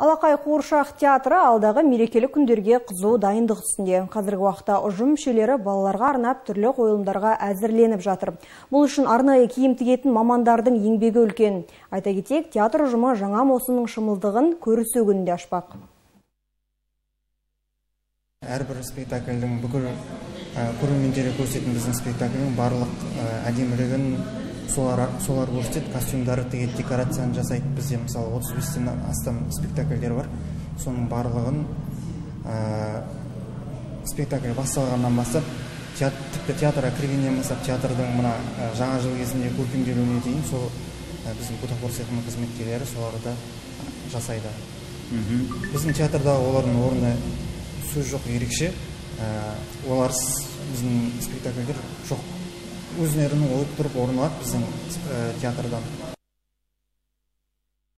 Алақай қуыршақ театры алдағы мерекелік күндерге қызу дайындық үстінде. Қазіргі уақытта ұжым мүшелері балаларға арнап түрлі қойылымдарға әзірленіп жатыр. Бұл үшін арнайы киім тігетін мамандардың еңбегі үлкен. Айта кетейік, театр ұжымы жаңа маусымның шымылдығын Көрісу күнінде ашпақ. Әрбір спектакльдің бүкіл көрермендерге көрсететін біздің спектакльдің барлық әдемілігін солар көрсетеді, костюмдары тігеді, декорацияны жасайды. Бізде мысалы 35-тен астам спектакльдер бар. Соның барлығын спектакль басталғаннан бастап, тіпті театрға кіргеннен бастап, театрдың мына жаңа жыл кезінде көркемделуіне дейін сол біздің бұтақор цехының қызметкерлері соларды жасайды. Біздің театрдағы олардың орны сөз жоқ, ерекше. Олар біздің спектакльдер жоқ. Өзінерінің ойып тұрып орын алады біздің театрдан.